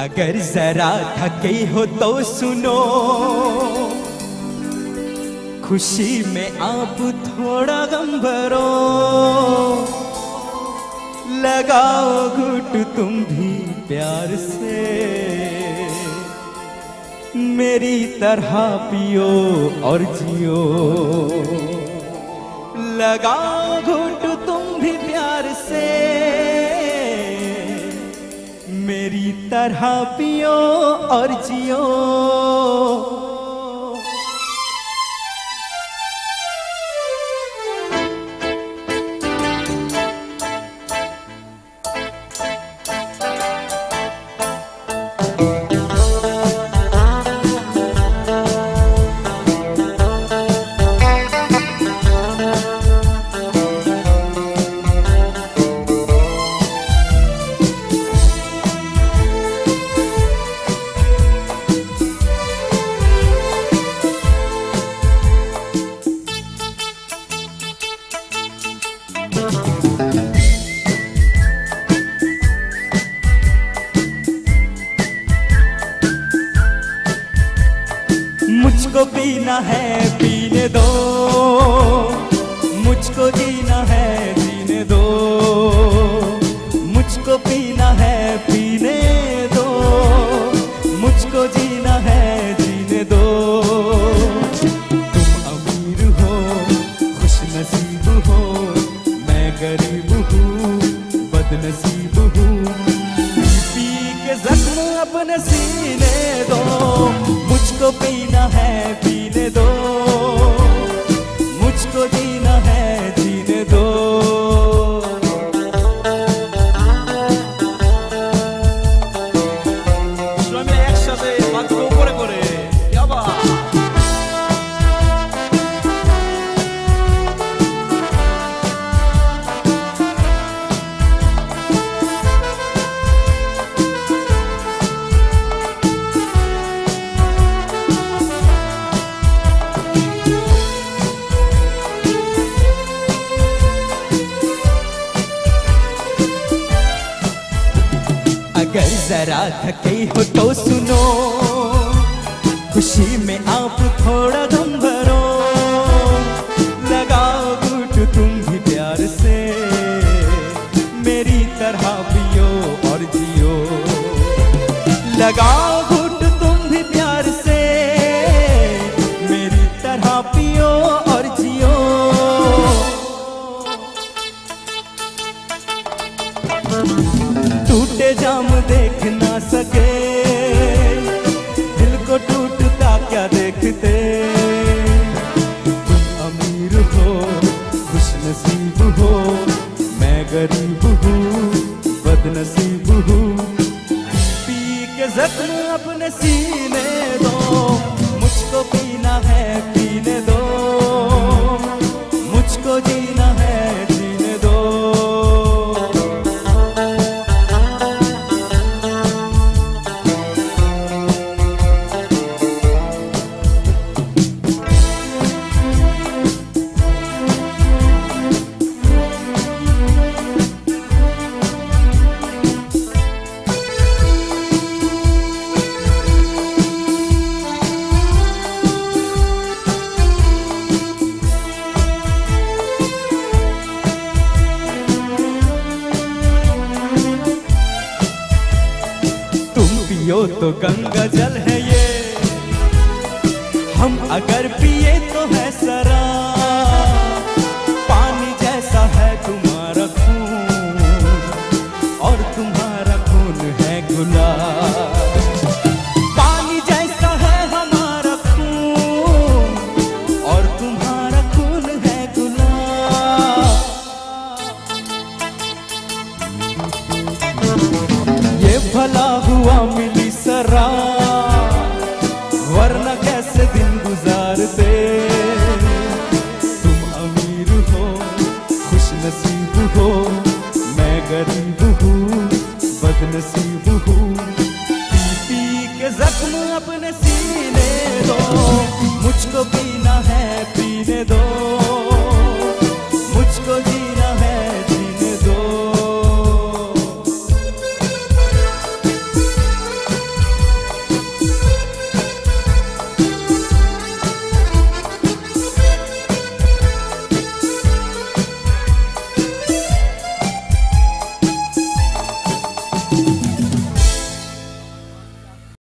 अगर जरा थके हो तो सुनो, खुशी में आप थोड़ा गम भरो। लगाओ घुट तुम भी प्यार से, मेरी तरह पियो और जियो। लगाओ घुट तुम भी प्यार से, मेरी तरह पियो और जियो। मुझको पीना है पीने दो, मुझको जीना है जीने दो। मुझको पीना है पीने दो, मुझको जीना है जीने दो। तुम अमीर हो, खुश नसीब हो, मैं गरीब हूँ, बदनसीब हूँ। पी के जख्म अपने सीने दो, मुझको पीना है पीने दो, मुझको जीना है जीने दो। अगर जरा थके हो तो सुनो, खुशी में आप थोड़ा गम भरो। लगाओ घूट तुम भी प्यार से, मेरी तरह पियो और जियो। लगाओ घूट तुम भी प्यार से, मेरी तरह पियो और जियो। टूटे जाम देख ना सके, दिल को टूटता क्या देखते। तुम अमीर हो, खुश नसीब हो, मैं गरीब हूँ, बदनसीब हूँ। पी के जख्म अपने सीने दो, मुझको पीना है पीने दो, मुझको जीना है जीने दो। पियो तो गंगा जल है ये, हम अगर पिए तो है सरा। पानी जैसा है तुम्हारा खून, और तुम्हारा खून है गुलाब। पानी जैसा है हमारा खून, और तुम्हारा खून है गुलाब। ये भला हुआ मिली सरा, वरना कैसे दिन गुजारते। तुम अमीर हो, खुश नसीब हो, मैं गरीब हूँ, बदनसीब हूँ। पी के जख्म अपने सीने दो, मुझको पी